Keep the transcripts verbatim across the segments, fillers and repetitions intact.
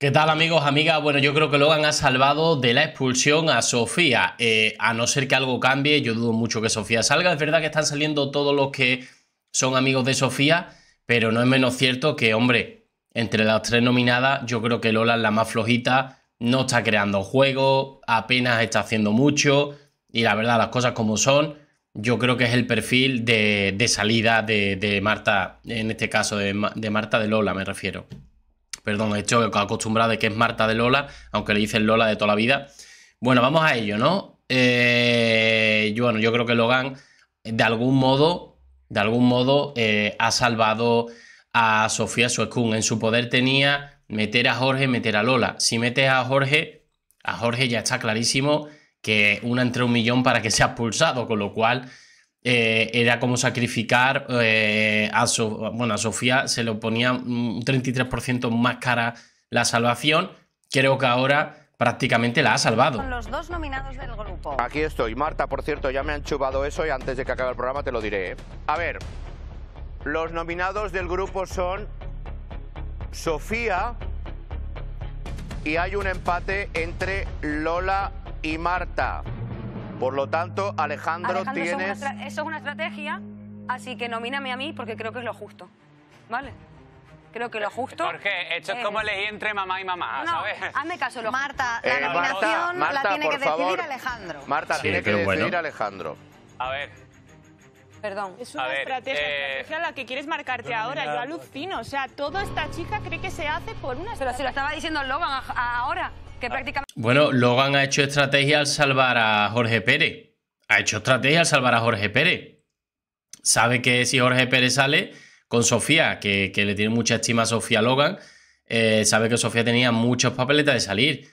¿Qué tal, amigos, amigas? Bueno, yo creo que Logan ha salvado de la expulsión a Sofía. Eh, a no ser que algo cambie, yo dudo mucho que Sofía salga. Es verdad que están saliendo todos los que son amigos de Sofía, pero no es menos cierto que, hombre, entre las tres nominadas, yo creo que Lola es la más flojita, no está creando juego, apenas está haciendo mucho, y la verdad, las cosas como son, yo creo que es el perfil de, de salida de, de Marta, en este caso de, de Marta de Lola, me refiero. Perdón, estoy acostumbrado de que es Marta de Lola, aunque le dicen Lola de toda la vida. Bueno, vamos a ello, ¿no? Eh, yo, bueno, yo creo que Logan, de algún modo, de algún modo, eh, ha salvado a Sofía Suescún. En su poder tenía meter a Jorge, meter a Lola. Si metes a Jorge, a Jorge ya está clarísimo que una entre un millón para que sea expulsado, con lo cual Eh, era como sacrificar eh, a, so bueno, a Sofía, se le ponía un treinta y tres por ciento más cara la salvación. Creo que ahora prácticamente la ha salvado. Con los dos nominados del grupo. Aquí estoy, Marta, por cierto, ya me han chupado eso y antes de que acabe el programa te lo diré. A ver, los nominados del grupo son Sofía y hay un empate entre Lola y Marta. Por lo tanto, Alejandro, Alejandro tienes... Eso es, eso es una estrategia, así que nomíname a mí porque creo que es lo justo, ¿vale? Creo que lo justo... Jorge, esto es, es como elegir entre mamá y mamá, no, ¿sabes? Hazme caso, lo Marta, justo. La nominación eh, Marta, Marta, la tiene que favor. decidir Alejandro. Marta, sí, tiene que decidir bueno. Alejandro. A ver. Perdón. Es una ver, estrategia, eh... estrategia la que quieres marcarte no, ahora. No, yo alucino, o sea, toda esta chica cree que se hace por una... Pero se lo estaba diciendo Logan a, a ahora. Que prácticamente... Bueno, Logan ha hecho estrategia al salvar a Jorge Pérez. Ha hecho estrategia al salvar a Jorge Pérez. Sabe que si Jorge Pérez sale con Sofía, que, que le tiene mucha estima a Sofía Logan, eh, sabe que Sofía tenía muchas papeletas de salir.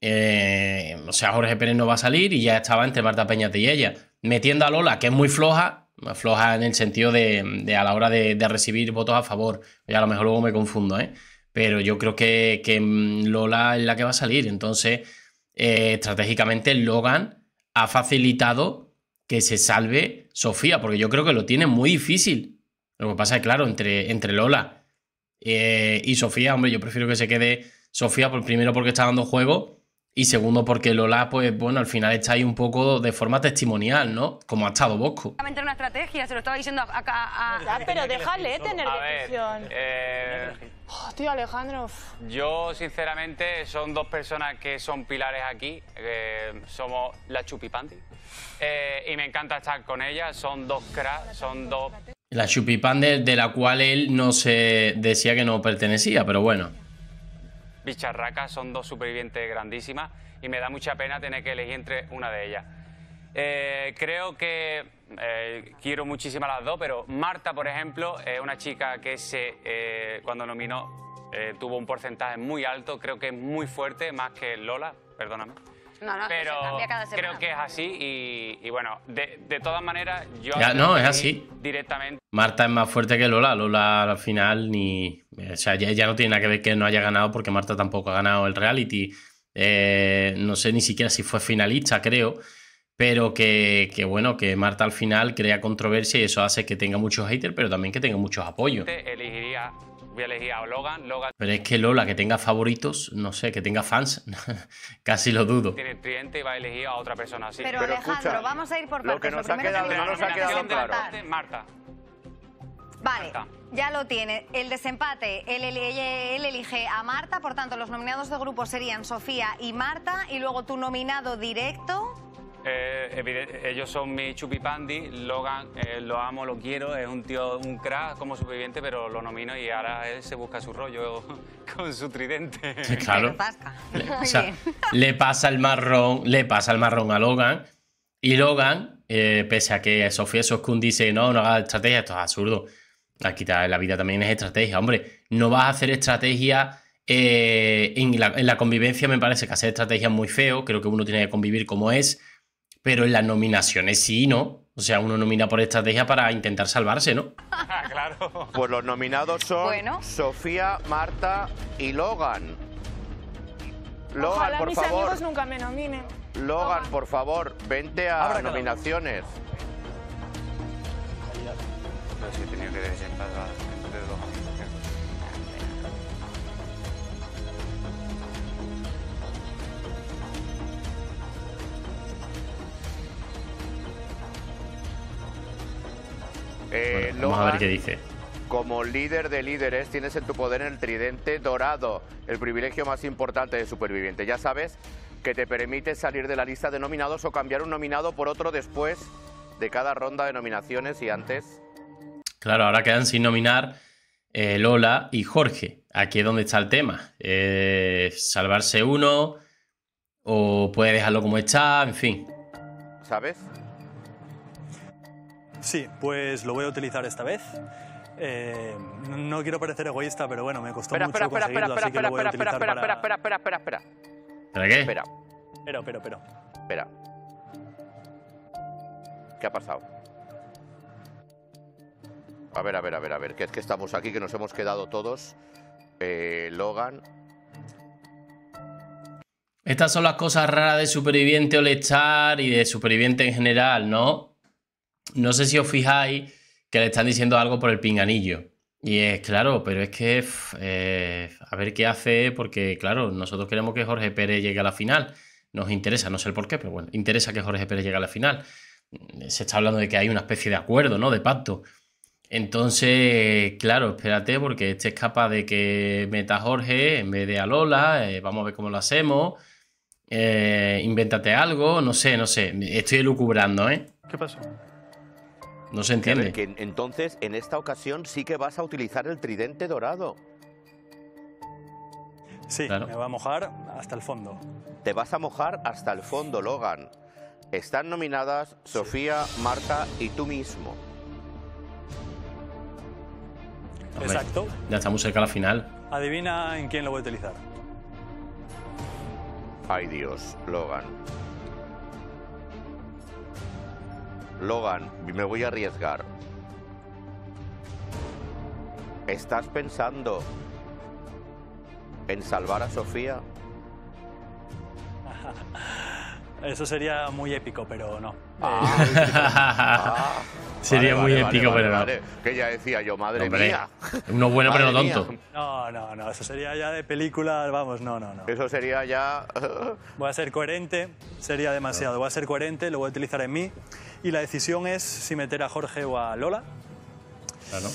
Eh, o sea, Jorge Pérez no va a salir y ya estaba entre Marta Peñate y ella. Metiendo a Lola, que es muy floja, floja en el sentido de, de a la hora de, de recibir votos a favor. Ya a lo mejor luego me confundo, ¿eh? Pero yo creo que, que Lola es la que va a salir. Entonces, eh, estratégicamente, Logan ha facilitado que se salve Sofía, porque yo creo que lo tiene muy difícil. Lo que pasa es, claro, entre, entre Lola eh, y Sofía, hombre, yo prefiero que se quede Sofía, por, primero porque está dando juego y segundo porque Lola, pues bueno, al final está ahí un poco de forma testimonial, ¿no? Como ha estado Bosco. Una estrategia, se lo estaba diciendo acá a... a... Ya, pero déjale tener decisión. Eh... Oh, tío, Alejandro. Yo, sinceramente, son dos personas que son pilares aquí. Eh, somos La Chupipandi. Eh, y me encanta estar con ellas. Son dos cracks, son dos... La Chupipandi, de la cual él no se decía que no pertenecía, pero bueno. Bicharracas, son dos supervivientes grandísimas. Y me da mucha pena tener que elegir entre una de ellas. Eh, creo que eh, quiero muchísimo a las dos, pero Marta, por ejemplo, es eh, una chica que se, eh, cuando nominó eh, tuvo un porcentaje muy alto, creo que es muy fuerte, más que Lola, perdóname. No, no, pero que se cambia cada semana. Creo que es así y, y bueno, de, de todas maneras, yo... Ya, no, es así. Directamente. Marta es más fuerte que Lola, Lola al final ni... O sea, ya, ya no tiene nada que ver que no haya ganado porque Marta tampoco ha ganado el reality. Eh, no sé ni siquiera si fue finalista, creo. Pero que, que, bueno, que Marta al final crea controversia y eso hace que tenga muchos haters, pero también que tenga muchos apoyos. Elegiría, voy a elegir a Logan, Logan. Pero es que Lola, que tenga favoritos, no sé, que tenga fans, casi lo dudo. Tiene cliente y va a elegir a otra persona así. Pero, pero Alejandro, escucha, vamos a ir por partes. Lo que nos, lo ha, quedado, que no nos ha quedado claro. Marta. Vale, Marta. Ya lo tiene. El desempate, él, él, él elige a Marta, por tanto, los nominados de grupo serían Sofía y Marta, y luego tu nominado directo... Eh, evidente, ellos son mi Chupipandi. Logan, eh, lo amo, lo quiero, es un tío, un crack como superviviente, pero lo nomino y ahora él se busca su rollo con su tridente. Claro. Le, o sea, le pasa el marrón, le pasa el marrón a Logan y Logan, eh, pese a que Sofía Suescún dice no, no hagas estrategia, esto es absurdo. Aquí la vida también es estrategia, hombre. No vas a hacer estrategia. Eh, en, la, en la convivencia me parece que hacer estrategia es muy feo. Creo que uno tiene que convivir como es. Pero en las nominaciones sí, ¿no? O sea, uno nomina por estrategia para intentar salvarse, ¿no? Ah, claro. Pues los nominados son bueno. Sofía, Marta y Logan. Logan, ojalá por mis favor. amigos nunca me nominen. Logan, Logan, por favor, vente a Abra nominaciones. No sé, he tenido que desempatar entre dos. Eh, bueno, vamos a ver qué dice. Como líder de líderes, tienes en tu poder el tridente dorado, el privilegio más importante de superviviente. Ya sabes que te permite salir de la lista de nominados o cambiar un nominado por otro después de cada ronda de nominaciones y antes. Claro, ahora quedan sin nominar eh, Lola y Jorge. Aquí es donde está el tema. Eh, salvarse uno o puede dejarlo como está, en fin. ¿Sabes? Sí, pues lo voy a utilizar esta vez. Eh, no quiero parecer egoísta, pero bueno, me costó espera, mucho espera, conseguirlo, espera, así espera, que lo voy a utilizar espera, para... espera, espera, espera, espera, espera. ¿Para qué? Espera. Pero, pero, pero. Espera. ¿Qué ha pasado? A ver, a ver, a ver, a ver. Que es que estamos aquí, que nos hemos quedado todos. Eh, Logan. Estas son las cosas raras de Superviviente All Star y de Superviviente en general, ¿no? No sé si os fijáis que le están diciendo algo por el pinganillo. Y es claro, pero es que eh, a ver qué hace, porque claro, nosotros queremos que Jorge Pérez llegue a la final. Nos interesa, no sé el por qué, pero bueno, interesa que Jorge Pérez llegue a la final. Se está hablando de que hay una especie de acuerdo, ¿no? De pacto. Entonces, claro, espérate, porque este es capaz de que meta a Jorge en vez de a Lola. Eh, vamos a ver cómo lo hacemos. Eh, invéntate algo, no sé, no sé. Estoy elucubrando, ¿eh? ¿Qué pasó? No se entiende. Que, que, entonces, en esta ocasión sí que vas a utilizar el tridente dorado. Sí, claro. Me va a mojar hasta el fondo. Te vas a mojar hasta el fondo, Logan. Están nominadas Sofía, sí. Marta y tú mismo. Exacto. Ya estamos cerca de la final. Adivina en quién lo voy a utilizar. Ay, Dios, Logan. Logan, me voy a arriesgar. ¿Estás pensando en salvar a Sofía? Eso sería muy épico, pero no. Ah, ah, sería vale, muy vale, épico, vale, pero vale. no. Que ya decía yo, madre Hombre, mía. Uno bueno, madre pero no tonto. Mía. No, no, no. Eso sería ya de película, vamos, no, no, no. Eso sería ya... Voy a ser coherente, sería demasiado. Voy a ser coherente, lo voy a utilizar en mí. Y la decisión es si meter a Jorge o a Lola. Claro.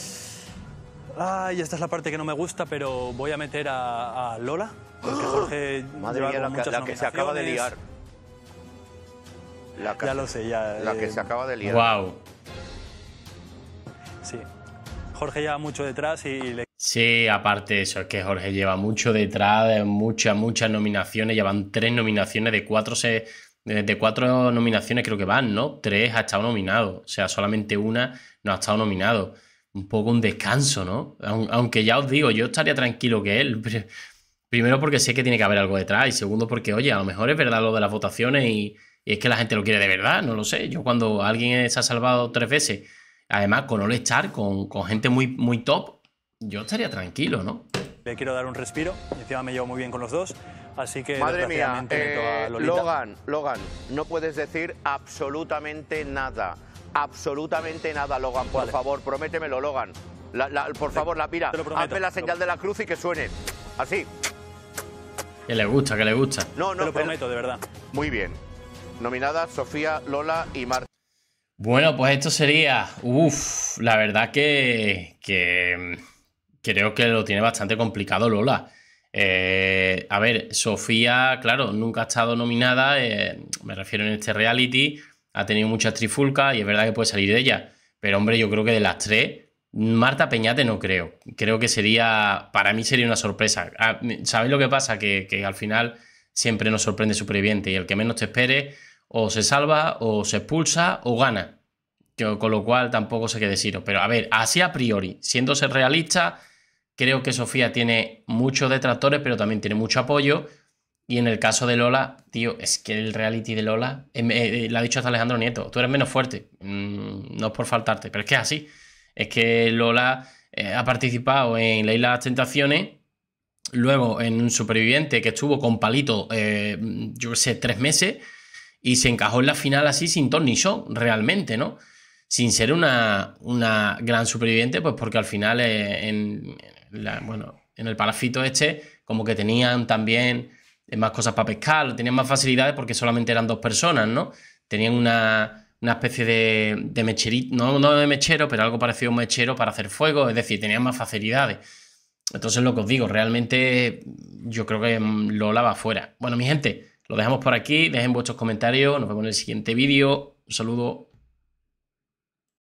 Ay, esta es la parte que no me gusta, pero voy a meter a, a Lola. Porque Jorge ¡Oh! Madre mía, la, la que se acaba de liar. La ya lo sé, ya... La eh... que se acaba de liar. Wow. Sí. Jorge lleva mucho detrás y... Le... Sí, aparte de eso, es que Jorge lleva mucho detrás, muchas, muchas nominaciones. Llevan tres nominaciones, de cuatro, se... de cuatro nominaciones creo que van, ¿no? Tres ha estado nominado, o sea, solamente una no ha estado nominado. Un poco un descanso, ¿no? Aunque ya os digo, yo estaría tranquilo que él... Primero porque sé que tiene que haber algo detrás y segundo porque, oye, a lo mejor es verdad lo de las votaciones y... Y es que la gente lo quiere de verdad, no lo sé. Yo cuando alguien se ha salvado tres veces, además con All Star, con, con gente muy, muy top, yo estaría tranquilo, ¿no? Le quiero dar un respiro, encima me llevo muy bien con los dos, así que... Madre mía, eh, Logan, Logan, no puedes decir absolutamente nada, absolutamente nada, Logan, por vale. favor, prométemelo, Logan. La, la, por favor, la pira, hazme la señal de la cruz y que suene, así. Que le gusta, que le gusta. No, no, te lo prometo, de verdad. Muy bien. Nominadas Sofía, Lola y Marta. Bueno, pues esto sería... Uff, la verdad que, que... Creo que lo tiene bastante complicado Lola. Eh, a ver, Sofía, claro, nunca ha estado nominada. Eh, me refiero en este reality. Ha tenido muchas trifulcas y es verdad que puede salir de ella. Pero, hombre, yo creo que de las tres... Marta Peñate no creo. Creo que sería... Para mí sería una sorpresa. ¿Sabéis lo que pasa? Que, que al final... Siempre nos sorprende Superviviente y el que menos te espere o se salva o se expulsa o gana. Yo, con lo cual tampoco sé qué deciros. Pero a ver, así a priori, siéndose realista, creo que Sofía tiene muchos detractores, pero también tiene mucho apoyo. Y en el caso de Lola, tío, es que el reality de Lola, eh, eh, lo ha dicho hasta Alejandro Nieto, tú eres menos fuerte, mm, no es por faltarte, pero es que es así. Es que Lola eh, ha participado en La Isla de las Tentaciones. Luego en un Superviviente que estuvo con Palito, eh, yo qué sé, tres meses y se encajó en la final así sin ton ni son, realmente, ¿no? Sin ser una, una gran superviviente, pues porque al final eh, en, la, bueno, en el palafito este como que tenían también más cosas para pescar, tenían más facilidades porque solamente eran dos personas, ¿no? Tenían una, una especie de, de mecherito, no, no de mechero, pero algo parecido a un mechero para hacer fuego, es decir, tenían más facilidades. Entonces, lo que os digo, realmente yo creo que Lola va fuera. Bueno, mi gente, lo dejamos por aquí, dejen vuestros comentarios, nos vemos en el siguiente vídeo, un saludo.